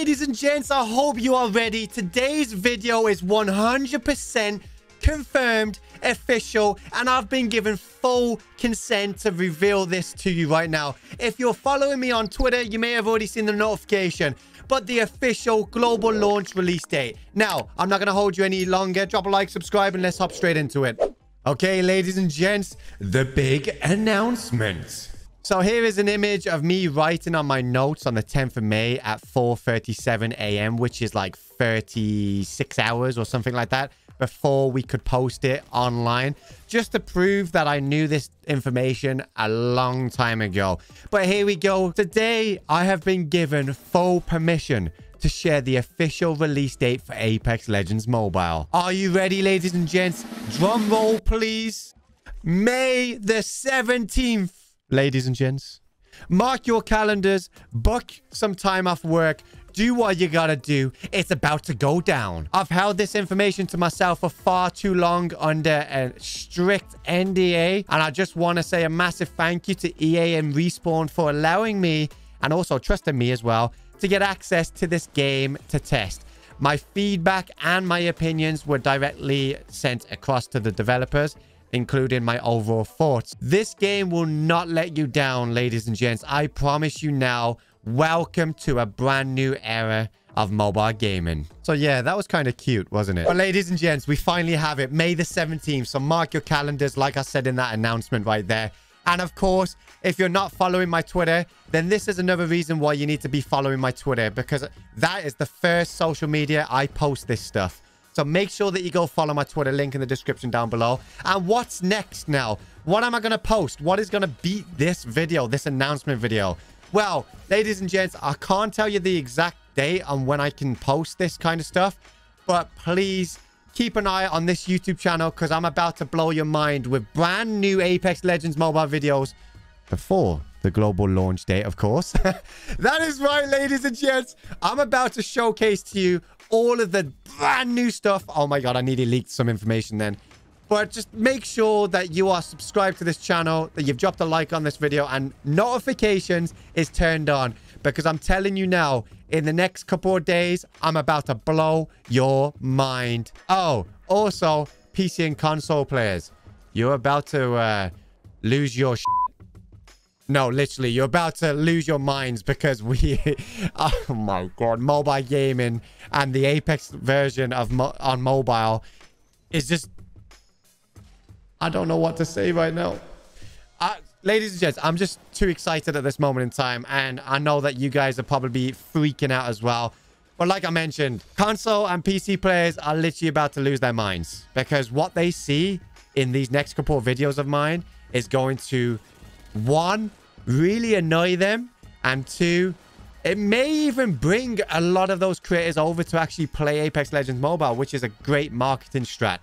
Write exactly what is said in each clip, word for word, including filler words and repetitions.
Ladies and gents, I hope you are ready. Today's video is one hundred percent confirmed, official, and I've been given full consent to reveal this to you right now. If you're following me on Twitter, you may have already seen the notification, but the official global launch release date. Now, I'm not going to hold you any longer. Drop a like, subscribe, and let's hop straight into it. Okay, ladies and gents, the big announcement. So here is an image of me writing on my notes on the tenth of May at four thirty-seven a m, which is like thirty-six hours or something like that before we could post it online, just to prove that I knew this information a long time ago. But here we go. Today, I have been given full permission to share the official release date for Apex Legends Mobile. Are you ready, ladies and gents? Drum roll, please. May the seventeenth. Ladies and gents, mark your calendars, book some time off work, do what you gotta do. It's about to go down. I've held this information to myself for far too long under a strict N D A, and I just want to say a massive thank you to E A and Respawn for allowing me, and also trusting me as well, to get access to this game to test. My feedback and my opinions were directly sent across to the developers, including my overall thoughts. This game will not let you down, ladies and gents. I promise you now, welcome to a brand new era of mobile gaming. So yeah, that was kind of cute, wasn't it? But ladies and gents, we finally have it, May the seventeenth. So mark your calendars, like I said in that announcement right there. And of course, if you're not following my Twitter, then this is another reason why you need to be following my Twitter, because that is the first social media I post this stuff. So make sure that you go follow my Twitter, link in the description down below. And what's next now? What am I going to post? What is going to beat this video, this announcement video? Well, ladies and gents, I can't tell you the exact date on when I can post this kind of stuff, but please keep an eye on this YouTube channel, because I'm about to blow your mind with brand new Apex Legends Mobile videos before the global launch date, of course. That is right, ladies and gents. I'm about to showcase to you all of the brand new stuff. Oh my god, I nearly leaked some information then. But just make sure that you are subscribed to this channel, that you've dropped a like on this video, and notifications is turned on, because I'm telling you now, in the next couple of days, I'm about to blow your mind. Oh, also, P C and console players, you're about to uh, lose your shit. No, literally, you're about to lose your minds, because we... oh, my God. Mobile gaming and the Apex version of mo on mobile is just... I don't know what to say right now. I, ladies and gents, I'm just too excited at this moment in time, and I know that you guys are probably freaking out as well. But like I mentioned, console and P C players are literally about to lose their minds, because what they see in these next couple of videos of mine is going to... one, really annoy them, and two, it may even bring a lot of those creators over to actually play Apex Legends Mobile, which is a great marketing strat.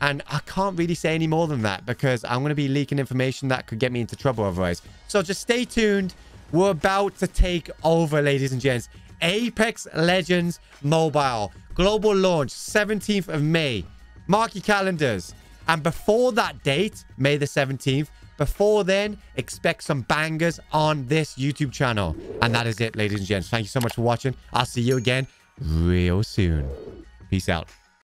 And I can't really say any more than that, because I'm going to be leaking information that could get me into trouble otherwise. So just stay tuned. We're about to take over, ladies and gents. Apex Legends Mobile global launch, seventeenth of May. Mark your calendars. And before that date, May the seventeenth, before then, expect some bangers on this YouTube channel. And that is it, ladies and gents. Thank you so much for watching. I'll see you again real soon. Peace out.